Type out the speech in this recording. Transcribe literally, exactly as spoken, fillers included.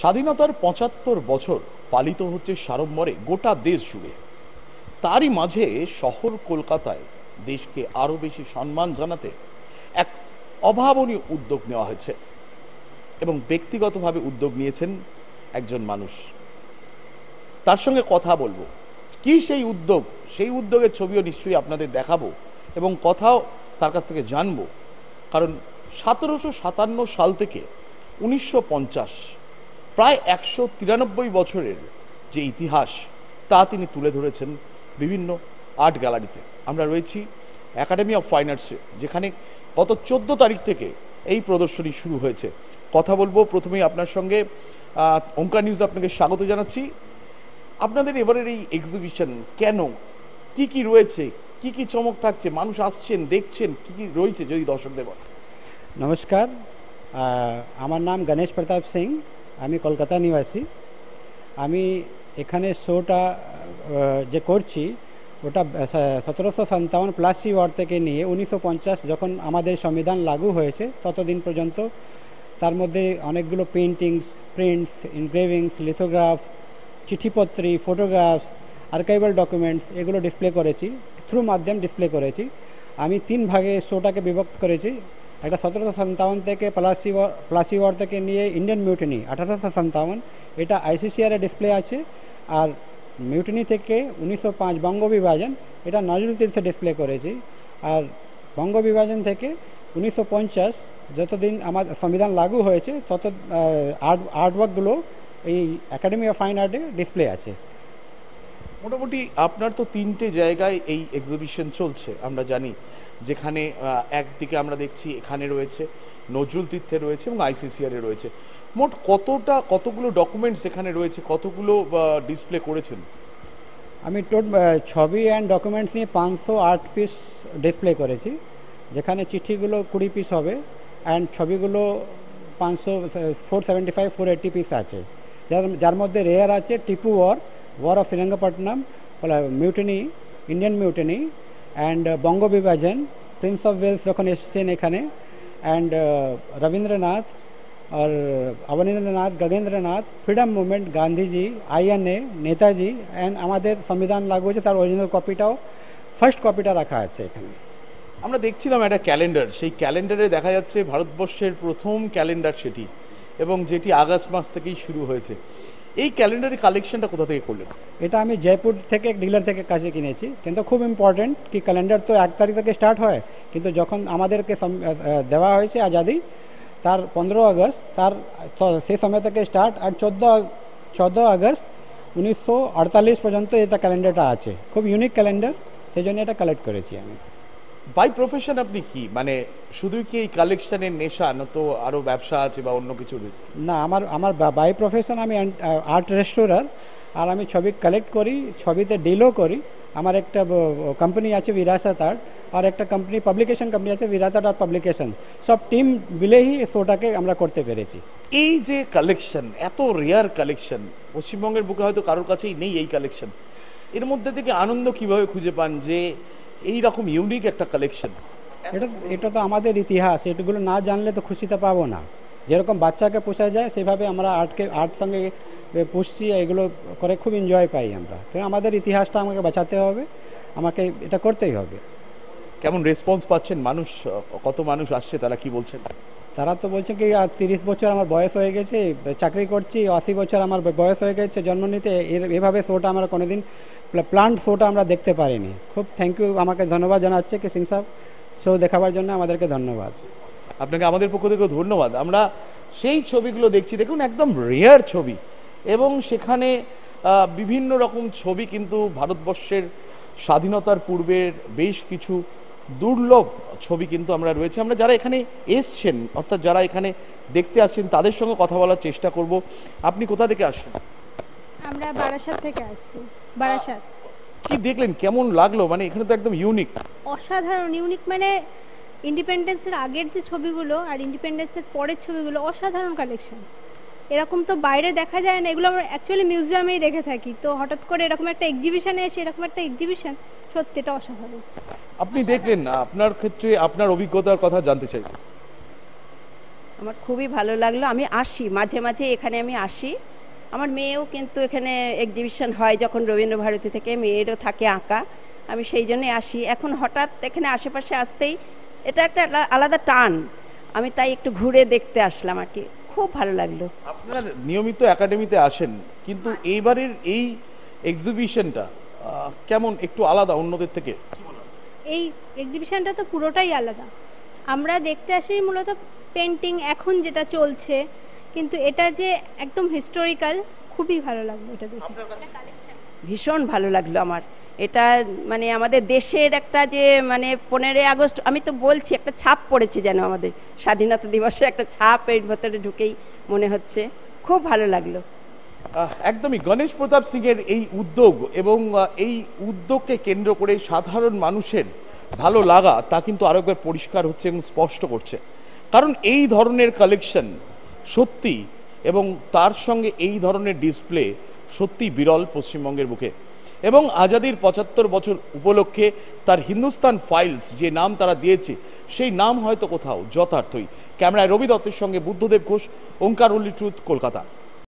স্বাধীনতার পঁচাত্তর বছর পালিত হচ্ছে সাড়ম্বরে গোটা দেশ জুড়ে। তারই মাঝে শহর কলকাতায় দেশকে আরও বেশি সম্মান জানাতে এক অভাবনীয় উদ্যোগ নেওয়া হয়েছে এবং ব্যক্তিগতভাবে উদ্যোগ নিয়েছেন একজন মানুষ। তার সঙ্গে কথা বলবো, কি সেই উদ্যোগ, সেই উদ্যোগের ছবিও নিশ্চয়ই আপনাদের দেখাবো এবং কথাও তার কাছ থেকে জানবো। কারণ সতেরোশো সাতান্ন সাল থেকে উনিশশো পঞ্চাশ প্রায় একশো তিরানব্বই বছরের যে ইতিহাস তা তিনি তুলে ধরেছেন বিভিন্ন আর্ট গ্যালারিতে। আমরা রয়েছি অ্যাকাডেমি অফ ফাইন আর্টসে, যেখানে গত চোদ্দ তারিখ থেকে এই প্রদর্শনী শুরু হয়েছে। কথা বলবো প্রথমেই আপনার সঙ্গে। ওঙ্কার নিউজ আপনাকে স্বাগত জানাচ্ছি। আপনাদের এবারের এই এক্সিবিশন কেন, কি কি রয়েছে, কি কি চমক থাকছে, মানুষ আসছেন দেখছেন, কি কি রয়েছে যদি দর্শকদের বলেন। নমস্কার, আমার নাম গণেশ প্রতাপ সিং, আমি কলকাতা নিবাসী। আমি এখানে শোটা যে করছি ওটা সতেরোশো সাতান্ন প্লাসি ওয়ার থেকে নিয়ে উনিশশো পঞ্চাশ যখন আমাদের সংবিধান লাগু হয়েছে ততদিন পর্যন্ত। তার মধ্যে অনেকগুলো পেন্টিংস, প্রিন্টস, ইনগ্রেভিংস, লিথোগ্রাফ, চিঠিপত্রী, ফটোগ্রাফস, আর্কাইভাল ডকুমেন্টস এগুলো ডিসপ্লে করেছি, থ্রু মাধ্যম ডিসপ্লে করেছি। আমি তিন ভাগে শোটাকে বিভক্ত করেছি। একটা সতেরোশো সাতান্ন থেকে প্লাসি ওয়ার, প্লাসি ওয়ার থেকে নিয়ে ইন্ডিয়ান মিউটিনি আঠারোশো সাতান্ন, এটা আইসিসিআর ডিসপ্লে আছে। আর মিউটিনি থেকে উনিশশো পাঁচ বঙ্গ বিভাজন, এটা নজরুল তীর্থে ডিসপ্লে করেছি। আর বঙ্গ বিভাজন থেকে উনিশশো পঞ্চাশ যতদিন আমার সংবিধান লাগু হয়েছে তত আর্ট আর্টওয়ার্কগুলো এই অ্যাকাডেমি অফ ফাইন আর্টে ডিসপ্লে আছে। মোটামুটি আপনার তো তিনটে জায়গায় এই এক্সিবিশন চলছে আমরা জানি, যেখানে একদিকে আমরা দেখছি এখানে রয়েছে, নজরুল তীর্থে রয়েছে এবং আইসিসিআরে রয়েছে। মোট কতটা, কতগুলো ডকুমেন্টস এখানে রয়েছে, কতগুলো ডিসপ্লে করেছেন? আমি টোট ছবি অ্যান্ড ডকুমেন্টস নিয়ে পাঁচশো আট পিস ডিসপ্লে করেছি, যেখানে চিঠিগুলো কুড়ি পিস হবে অ্যান্ড ছবিগুলো পাঁচশো four seventy five four eighty piece আছে। যার যার মধ্যে রেয়ার আছে Tipu war, war of Srirangapatnam, mutiny, Indian mutiny and বঙ্গ বিভাজন, প্রিন্স অফ ওয়েলস যখন এসছেন এখানে, অ্যান্ড রবীন্দ্রনাথ और Abanindranath, Gaganendranath, freedom movement, Gandhiji, INA, Netaji and আমাদের संविधान लागू হয়েছে তার অরিজিনাল কপিটাও, ফার্স্ট কপিটা রাখা আছে এখানে। আমরা দেখছিলাম একটা ক্যালেন্ডার, সেই ক্যালেন্ডারে দেখা যাচ্ছে ভারতবর্ষের প্রথম ক্যালেন্ডার সেটি, এবং যেটি আগস্ট মাস থেকেই শুরু হয়েছে। এই ক্যালেন্ডারের কালেকশনটা কোথা থেকে করলেন? এটা আমি জয়পুর থেকে এক ডিলার থেকে কাছে কিনেছি। কিন্তু খুব ইম্পর্টেন্ট কি ক্যালেন্ডার তো এক তারিখ থেকে স্টার্ট হয়, কিন্তু যখন আমাদেরকে দেওয়া হয়েছে আজাদি তার পনেরো আগস্ট তার সেই সময় থেকে স্টার্ট, আর চোদ্দো চোদ্দো আগস্ট উনিশশো আটতাল্লিশ পর্যন্ত এটা ক্যালেন্ডারটা আছে। খুব ইউনিক ক্যালেন্ডার, সেই জন্য এটা কালেক্ট করেছি আমি। বাই প্রফেশন আপনি কি, মানে শুধু কি এই কালেকশানের নেশা, না তো আরও ব্যবসা আছে বা অন্য কিছু রয়েছে? না, আমার আমার বাই প্রফেশন আমি আর্ট রেস্টোরার, আর আমি ছবি কালেক্ট করি, ছবিতে ডিলও করি। আমার একটা কোম্পানি আছে বিরাসত আর্ট, আর একটা কোম্পানি পাবলিকেশন কোম্পানি আছে বিরাসত আর্ট পাবলিকেশন। সব টিম মিলেই এই শোটাকে আমরা করতে পেরেছি। এই যে কালেকশন, এত রেয়ার কালেকশন পশ্চিমবঙ্গের বুকে হয়তো কারোর কাছেই নেই এই কালেকশন, এর মধ্যে থেকে আনন্দ কীভাবে খুঁজে পান যে এই রকম ইউনিক একটা কালেকশন? এটা এটা তো আমাদের ইতিহাস, এটাগুলো না জানলে তো খুশিতে পাবো না। যেরকম বাচ্চাকে পোষা যায় সেভাবে আমরা আর্টকে আর্ট সঙ্গে পুষছি, এগুলো করে খুব এনজয় পাই আমরা। কারণ আমাদের ইতিহাসটা আমাকে বাঁচাতে হবে, আমাকে এটা করতেই হবে। কেমন রেসপন্স পাচ্ছেন মানুষ, কত মানুষ আসছে, তারা কি বলছেন? তারা তো বলছেন কি আর তিরিশ বছর আমার বয়স হয়ে গেছে, চাকরি করছি, আশি বছর আমার বয়স হয়ে গেছে জন্ম নিতে, এভাবে শোটা আমরা কোনোদিন প্ল্যান্ড শোটা আমরা দেখতে পারিনি। খুব থ্যাংক ইউ, আমাকে ধন্যবাদ জানাচ্ছে কি সিং সাহেব শো দেখাবার জন্য, আমাদেরকে ধন্যবাদ। আপনাকে আমাদের পক্ষ থেকেও ধন্যবাদ। আমরা সেই ছবিগুলো দেখছি, দেখুন একদম রেয়ার ছবি, এবং সেখানে বিভিন্ন রকম ছবি, কিন্তু ভারতবর্ষের স্বাধীনতার পূর্বের বেশ কিছু দুর্লভ ছবি কিন্তু আমরা রয়েছে। আমরা যারা এখানে এসছেন, অর্থাৎ যারা এখানে দেখতে আসছেন, তাদের সঙ্গে কথা বলার চেষ্টা করব। আপনি কোথা থেকে আসছেন? আমরা বারাসাত থেকে আসছি। বারাসাত কি দেখলেন, কেমন লাগলো? মানে এখানে তো একদম ইউনিক, অসাধারণ ইউনিক, মানে ইন্ডিপেন্ডেন্সের আগের যে ছবিগুলো আর ইন্ডিপেন্ডেন্সের পরের ছবিগুলো অসাধারণ কালেকশন। এরকম তো বাইরে দেখা যায় না, এগুলো আমরা অ্যাকচুয়ালি মিউজিয়ামেই দেখে থাকি। তো হঠাৎ করে এরকম একটা এক্সিবিশনে এসে এরকম একটা এক্সিবিশন সত্যিটা অসাধারণ। আপনি দেখলেন না, আপনার ক্ষেত্রে আপনার অভিজ্ঞতার কথা জানতে চাই। আমার খুবই ভালো লাগলো। আমি আসি মাঝে মাঝে এখানে, আমি আসি। আমার মেয়েও কিন্তু এখানে এক্সিবিশন হয় যখন রবীন্দ্র ভারতী থেকে, মেয়েরও থাকে আঁকা, আমি সেই জন্যে আসি। এখন হঠাৎ এখানে আশেপাশে আসতেই এটা একটা আলাদা টান, আমি তাই একটু ঘুরে দেখতে আসলাম আর কি, খুব ভালো লাগলো। আপনারা নিয়মিত একাডেমিতে আসেন, কিন্তু এইবারের এই এক্সিবিশনটা কেমন, একটু আলাদা অন্যদের থেকে? এই এক্সিবিশনটা তো পুরোটাই আলাদা। আমরা দেখতে আসি মূলত পেন্টিং এখন যেটা চলছে, কিন্তু এটা যে একদম হিস্টোরিক্যাল, খুবই ভালো লাগলো এটা দেখে, ভীষণ ভালো লাগলো আমার। এটা মানে আমাদের দেশের একটা যে মানে পনেরোই আগস্ট আমি তো বলছি একটা ছাপ পড়েছে যেন, আমাদের স্বাধীনতা দিবসের একটা ছাপ এর ভেতরে ঢুকেই মনে হচ্ছে, খুব ভালো লাগলো। একদমই গণেশ প্রতাপ সিংয়ের এই উদ্যোগ এবং এই উদ্যোগকে কেন্দ্র করে সাধারণ মানুষের ভালো লাগা তা কিন্তু আরও একবার পরিষ্কার হচ্ছে এবং স্পষ্ট করছে, কারণ এই ধরনের কালেকশন সত্যি এবং তার সঙ্গে এই ধরনের ডিসপ্লে সত্যি বিরল পশ্চিমবঙ্গের বুকে। এবং আজাদির পঁচাত্তর বছর উপলক্ষে তার হিন্দুস্তান ফাইলস যে নাম তারা দিয়েছে, সেই নাম হয়তো কোথাও যথার্থই। ক্যামেরায় রবি দত্তের সঙ্গে বুদ্ধদেব ঘোষ, ওঙ্কার ট্রুথ, কলকাতা।